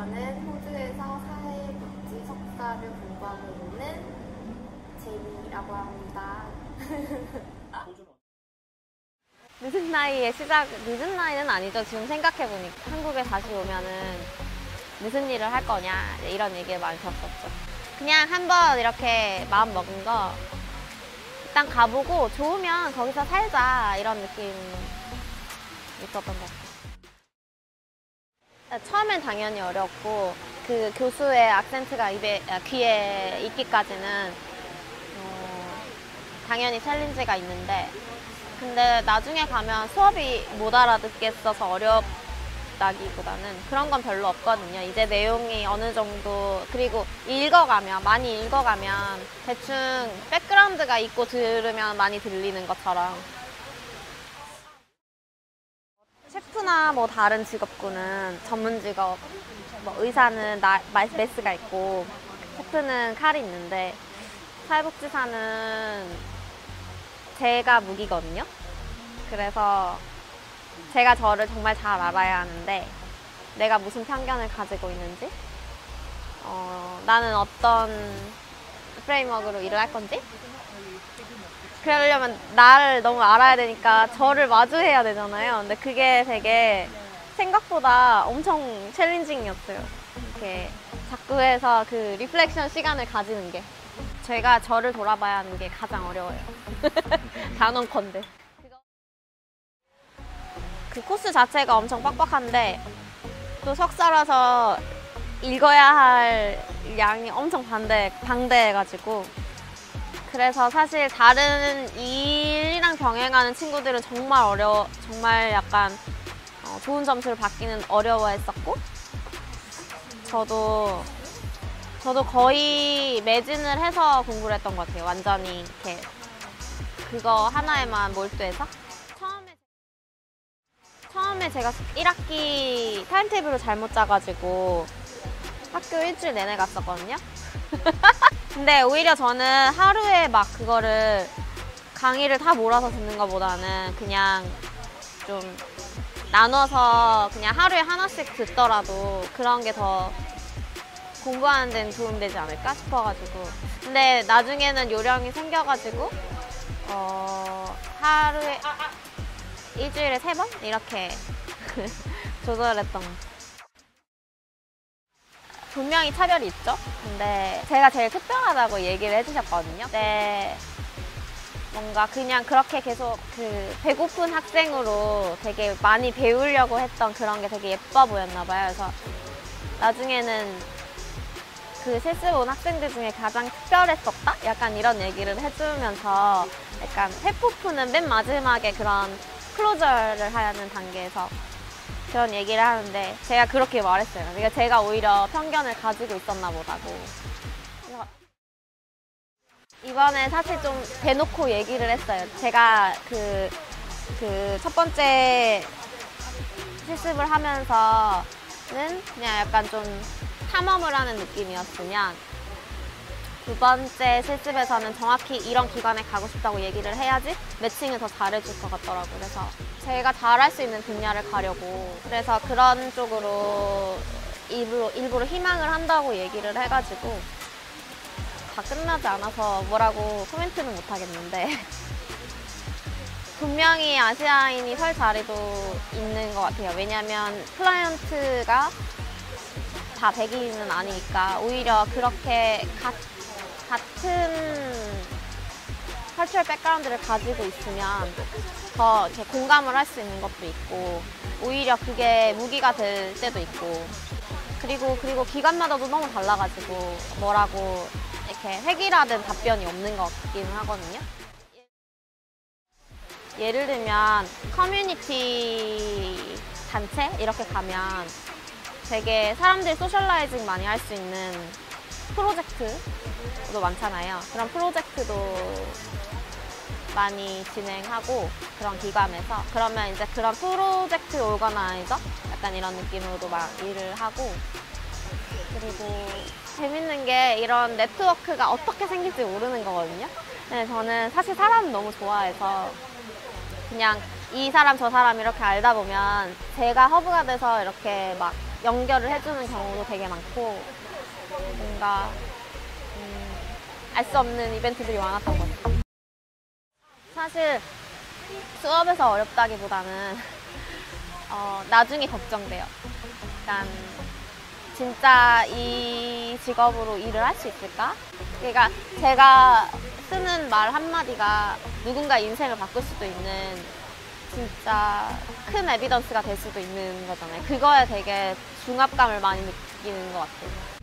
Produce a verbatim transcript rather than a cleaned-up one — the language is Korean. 저는 호주에서 사회복지 석사를 공부하고 있는 제이미라고 합니다. 늦은 나이에 시작, 늦은 나이는 아니죠. 지금 생각해보니까 한국에 다시 오면은 무슨 일을 할 거냐 이런 얘기를 많이 들었었죠. 그냥 한번 이렇게 마음 먹은 거 일단 가보고 좋으면 거기서 살자 이런 느낌이 있었던 것 같아요. 처음엔 당연히 어려웠고 그 교수의 악센트가 입에, 귀에 있기까지는 어, 당연히 챌린지가 있는데 근데 나중에 가면 수업이 못 알아듣겠어서 어렵다기보다는 그런 건 별로 없거든요. 이제 내용이 어느 정도 그리고 읽어가면 많이 읽어가면 대충 백그라운드가 있고 들으면 많이 들리는 것처럼 셰프나 뭐 다른 직업군은 전문 직업 뭐 의사는 나, 메스가 있고 셰프는 칼이 있는데 사회복지사는 제가 무기거든요. 그래서 제가 저를 정말 잘 알아야 하는데 내가 무슨 편견을 가지고 있는지 어, 나는 어떤 프레임워크로 일을 할 건지 그러려면 나를 너무 알아야 되니까 저를 마주해야 되잖아요. 근데 그게 되게 생각보다 엄청 챌린징이었어요. 이렇게 자꾸 해서 그 리플렉션 시간을 가지는 게 제가 저를 돌아봐야 하는 게 가장 어려워요. 단언컨대. 그 코스 자체가 엄청 빡빡한데 또 석사라서 읽어야 할 양이 엄청 반대, 방대해가지고 그래서 사실 다른 일이랑 병행하는 친구들은 정말 어려워, 정말 약간 좋은 점수를 받기는 어려워했었고 저도 저도 거의 매진을 해서 공부를 했던 것 같아요. 완전히 이렇게 그거 하나에만 몰두해서. 처음에 처음에 제가 일 학기 타임테이블을 잘못 짜가지고 학교 일주일 내내 갔었거든요. 근데 오히려 저는 하루에 막 그거를 강의를 다 몰아서 듣는 것보다는 그냥 좀 나눠서 그냥 하루에 하나씩 듣더라도 그런 게 더 공부하는 데는 도움되지 않을까 싶어가지고 근데 나중에는 요령이 생겨가지고 어, 하루에 아, 아. 일주일에 세 번 이렇게 조절했던 분명히 차별이 있죠. 근데 제가 제일 특별하다고 얘기를 해주셨거든요. 근데 뭔가 그냥 그렇게 계속 그 배고픈 학생으로 되게 많이 배우려고 했던 그런 게 되게 예뻐 보였나 봐요. 그래서 나중에는 그 실습 온 학생들 중에 가장 특별했었다? 약간 이런 얘기를 해주면서 약간 회포프는 맨 마지막에 그런 클로저를 하는 단계에서 그런 얘기를 하는데 제가 그렇게 말했어요. 그러니까 제가 오히려 편견을 가지고 있었나 보다고. 이번에 사실 좀 대놓고 얘기를 했어요. 제가 그, 그 첫 번째 실습을 하면서는 그냥 약간 좀 탐험을 하는 느낌이었으면 두 번째 실습에서는 정확히 이런 기관에 가고 싶다고 얘기를 해야지 매칭을 더 잘해줄 것 같더라고요. 그래서 제가 잘할 수 있는 분야를 가려고 그래서 그런 쪽으로 일부러, 일부러 희망을 한다고 얘기를 해가지고 다 끝나지 않아서 뭐라고 코멘트는 못하겠는데 분명히 아시아인이 설 자리도 있는 것 같아요. 왜냐하면 클라이언트가 다 백인은 아니니까 오히려 그렇게 가, 같은 컬처럴 백그라운드를 가지고 있으면 더 이렇게 공감을 할 수 있는 것도 있고 오히려 그게 무기가 될 때도 있고 그리고 그리고 기관마다도 너무 달라가지고 뭐라고 이렇게 획일화된 답변이 없는 것 같기는 하거든요. 예를 들면 커뮤니티 단체 이렇게 가면 되게 사람들이 소셜라이징 많이 할 수 있는 프로젝트도 많잖아요. 그런 프로젝트도 많이 진행하고 그런 기관에서 그러면 이제 그런 프로젝트 오거나이저 약간 이런 느낌으로도 막 일을 하고 그리고 재밌는 게 이런 네트워크가 어떻게 생길지 모르는 거거든요. 근데 저는 사실 사람 너무 좋아해서 그냥 이 사람 저 사람 이렇게 알다 보면 제가 허브가 돼서 이렇게 막 연결을 해주는 경우도 되게 많고, 뭔가 음, 알 수 없는 이벤트들이 많았던 것 같아요. 사실 수업에서 어렵다기보다는 어, 나중에 걱정돼요. 약간 진짜 이 직업으로 일을 할 수 있을까? 그러니까 제가 쓰는 말 한마디가 누군가 인생을 바꿀 수도 있는 진짜 큰 에비던스가 될 수도 있는 거잖아요. 그거에 되게 중압감을 많이 느끼는 것 같아요.